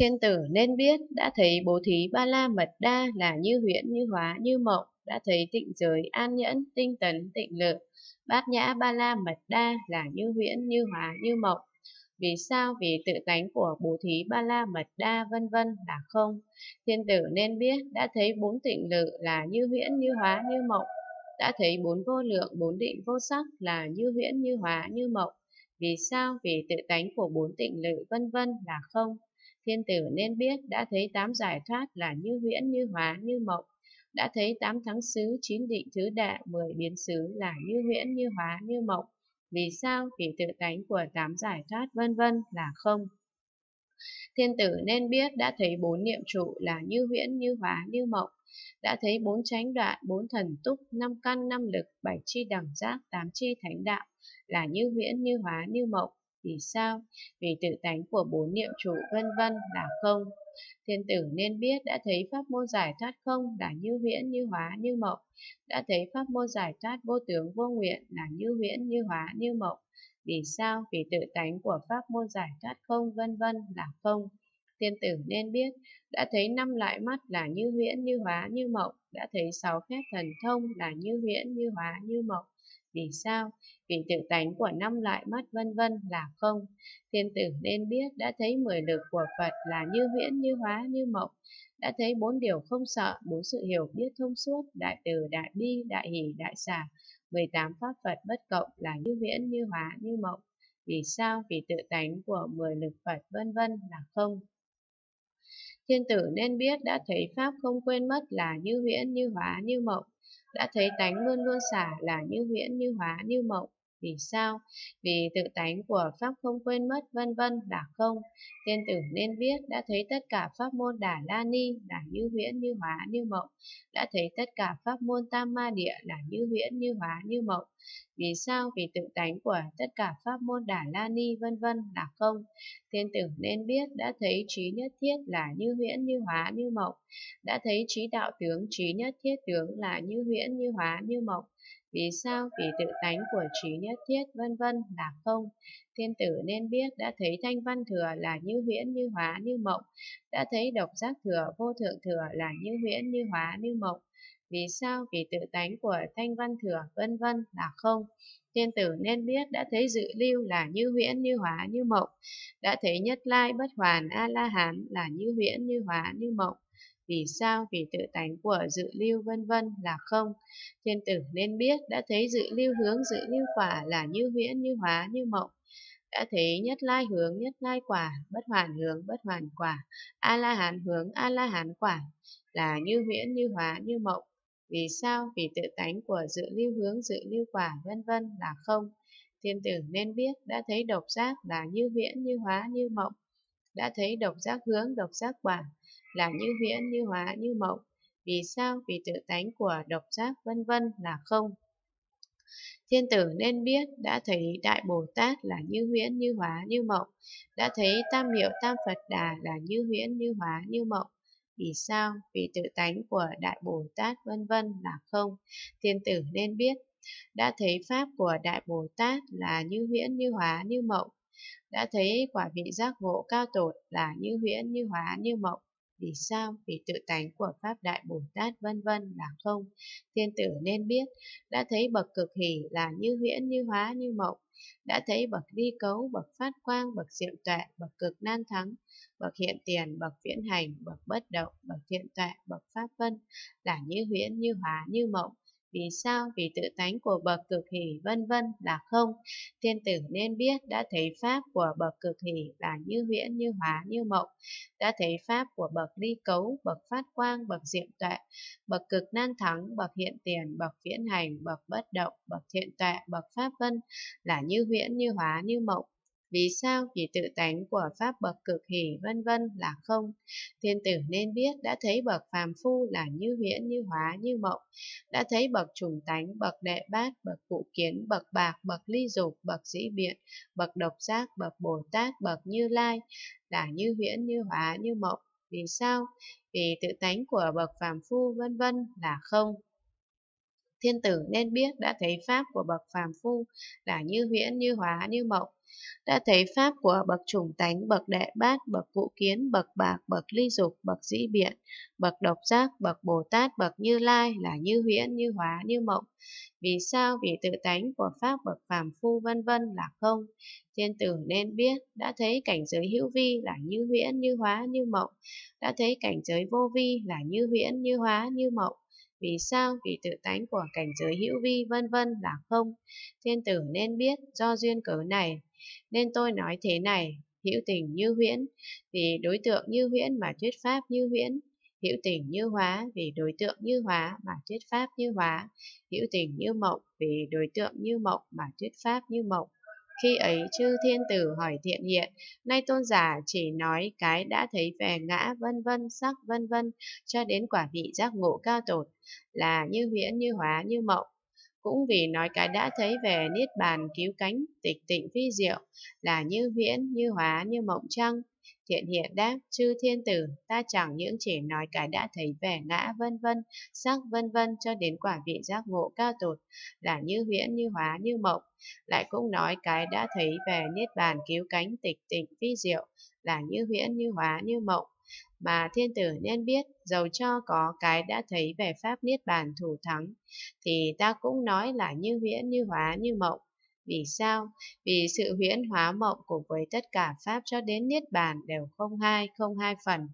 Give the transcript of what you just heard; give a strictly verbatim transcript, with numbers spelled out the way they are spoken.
Thiên tử nên biết, đã thấy bố thí ba la mật đa là như huyễn, như hóa, như mộng, đã thấy tịnh giới, an nhẫn, tinh tấn, tịnh lự. Bát nhã ba la mật đa là như huyễn, như hóa, như mộng. Vì sao? Vì tự tánh của bố thí ba la mật đa vân vân là không. Thiên tử nên biết, đã thấy bốn tịnh lự là như huyễn, như hóa, như mộng, đã thấy bốn vô lượng, bốn định vô sắc là như huyễn, như hóa, như mộng. Vì sao? Vì tự tánh của bốn tịnh lự vân vân là không. Thiên tử nên biết, đã thấy tám giải thoát là như huyễn, như hóa, như mộng, đã thấy tám thắng xứ, chín định thứ đạ, mười biến xứ là như huyễn, như hóa, như mộng. Vì sao? Vì tự tánh của tám giải thoát vân vân là không. Thiên tử nên biết, đã thấy bốn niệm trụ là như huyễn, như hóa, như mộng, đã thấy bốn chánh đoạn, bốn thần túc, năm căn, năm lực, bảy chi đẳng giác, tám chi thánh đạo là như huyễn, như hóa, như mộng. Vì sao? Vì tự tánh của bốn niệm trụ vân vân là không. Thiên tử nên biết, đã thấy pháp môn giải thoát không là như huyễn, như hóa, như mộng, đã thấy pháp môn giải thoát vô tướng vô nguyện là như huyễn, như hóa, như mộng. Vì sao? Vì tự tánh của pháp môn giải thoát không vân vân là không. Thiên tử nên biết, đã thấy năm loại mắt là như huyễn, như hóa, như mộng, đã thấy sáu phép thần thông là như huyễn, như hóa, như mộng. Vì sao? Vì tự tánh của năm loại mắt vân vân là không. Thiên tử nên biết, đã thấy mười lực của Phật là như huyễn, như hóa, như mộng, đã thấy bốn điều không sợ, bốn sự hiểu biết thông suốt, đại từ, đại bi, đại hỷ, đại xả, mười tám pháp Phật bất cộng là như huyễn, như hóa, như mộng. Vì sao? Vì tự tánh của mười lực Phật vân vân là không. Thiên tử nên biết, đã thấy pháp không quên mất là như huyễn, như hóa, như mộng, đã thấy tánh luôn luôn xả là như huyễn, như hóa, như mộng. Vì sao? Vì tự tánh của pháp không quên mất vân vân là không. Thiên tử nên biết, đã thấy tất cả pháp môn Đà La Ni là như huyễn, như hóa, như mộng, đã thấy tất cả pháp môn Tam Ma Địa là như huyễn, như hóa, như mộng. Vì sao? Vì tự tánh của tất cả pháp môn Đà La Ni vân vân là không. Thiên tử nên biết, đã thấy trí nhất thiết là như huyễn, như hóa, như mộng, đã thấy trí đạo tướng, trí nhất thiết tướng là như huyễn, như hóa, như mộng. Vì sao? Vì tự tánh của trí nhất thiết vân vân là không. Thiên tử nên biết, đã thấy thanh văn thừa là như huyễn, như hóa, như mộng, đã thấy độc giác thừa, vô thượng thừa là như huyễn, như hóa, như mộng. Vì sao? Vì tự tánh của thanh văn thừa vân vân là không. Thiên tử nên biết, đã thấy dự lưu là như huyễn, như hóa, như mộng, đã thấy nhất lai bất hoàn a la hán là như huyễn, như hóa, như mộng. Vì sao? Vì tự tánh của dự lưu vân vân là không. Thiên tử nên biết, đã thấy dự lưu hướng, dự lưu quả là như huyễn, như hóa, như mộng, đã thấy nhất lai hướng, nhất lai quả, bất hoàn hướng, bất hoàn quả, a la hán hướng, a la hán quả là như huyễn, như hóa, như mộng. Vì sao? Vì tự tánh của dự lưu hướng, dự lưu quả vân vân là không. Thiên tử nên biết, đã thấy độc giác là như huyễn, như hóa, như mộng, đã thấy độc giác hướng, độc giác quả là như huyễn, như hóa, như mộng. Vì sao? Vì tự tánh của độc giác vân vân là không. Thiên tử nên biết, đã thấy Đại Bồ Tát là như huyễn, như hóa, như mộng, đã thấy Tam Miệu Tam Phật Đà là như huyễn, như hóa, như mộng. Vì sao? Vì tự tánh của Đại Bồ Tát vân vân là không. Thiên tử nên biết, đã thấy pháp của Đại Bồ Tát là như huyễn, như hóa, như mộng, đã thấy quả vị giác ngộ cao tột là như huyễn, như hóa, như mộng. Vì sao? Vì tự tánh của pháp Đại Bồ Tát vân vân là không. Thiên tử nên biết, đã thấy bậc cực hỷ là như huyễn, như hóa, như mộng, đã thấy bậc ly cấu, bậc phát quang, bậc diệm tuệ, bậc cực nan thắng, bậc hiện tiền, bậc viễn hành, bậc bất động, bậc thiện tuệ, bậc pháp vân là như huyễn, như hóa, như mộng. Vì sao? Vì tự tánh của bậc cực hỷ vân vân là không. Thiên tử nên biết, đã thấy pháp của bậc cực hỷ là như huyễn, như hóa, như mộng, đã thấy pháp của bậc ly cấu, bậc phát quang, bậc diệm tuệ, bậc cực nan thắng, bậc hiện tiền, bậc viễn hành, bậc bất động, bậc thiện tuệ, bậc pháp vân là như huyễn, như hóa, như mộng. Vì sao? Vì tự tánh của pháp bậc cực hỷ vân vân là không. Thiên tử nên biết, đã thấy bậc phàm phu là như huyễn, như hóa, như mộng, đã thấy bậc trùng tánh, bậc đệ bát, bậc cụ kiến, bậc bạc, bậc ly dục, bậc dĩ biện, bậc độc giác, bậc Bồ Tát, bậc Như Lai là như huyễn, như hóa, như mộng. Vì sao? Vì tự tánh của bậc phàm phu vân vân là không. Thiên tử nên biết, đã thấy pháp của bậc phàm phu là như huyễn, như hóa, như mộng, Đã thấy pháp của bậc chủng tánh, bậc đệ bát, bậc cụ kiến, bậc bạc, bậc ly dục, bậc dĩ biện, bậc độc giác, bậc Bồ Tát, bậc Như Lai là như huyễn, như hóa, như mộng. Vì sao? Vì tự tánh của pháp bậc phàm phu vân vân là không. Thiên tử nên biết, đã thấy cảnh giới hữu vi là như huyễn, như hóa, như mộng. Đã thấy cảnh giới vô vi là như huyễn, như hóa, như mộng. Vì sao? Vì tự tánh của cảnh giới hữu vi vân vân là không. Thiên tử nên biết do duyên cớ này. Nên tôi nói thế này, hữu tình như huyễn, vì đối tượng như huyễn mà thuyết pháp như huyễn. Hữu tình như hóa, vì đối tượng như hóa mà thuyết pháp như hóa. Hữu tình như mộng, vì đối tượng như mộng mà thuyết pháp như mộng. Khi ấy chư thiên tử hỏi thiện hiện, nay tôn giả chỉ nói cái đã thấy về ngã vân vân, sắc vân vân, cho đến quả vị giác ngộ cao tột, là như huyễn, như hóa, như mộng. Cũng vì nói cái đã thấy về niết bàn cứu cánh, tịch tịnh vi diệu, là như huyễn, như hóa, như mộng chăng? Thiện hiện đáp, chư thiên tử, ta chẳng những chỉ nói cái đã thấy vẻ ngã vân vân, sắc vân vân cho đến quả vị giác ngộ cao tột, là như huyễn, như hóa, như mộng. Lại cũng nói cái đã thấy về niết bàn cứu cánh, tịch tịnh vi diệu, là như huyễn, như hóa, như mộng. Mà thiên tử nên biết, dầu cho có cái đã thấy về pháp niết bàn thủ thắng, thì ta cũng nói là như huyễn, như hóa, như mộng. Vì sao? Vì sự huyễn hóa mộng cùng với tất cả pháp cho đến niết bàn đều không hai, không hai phần.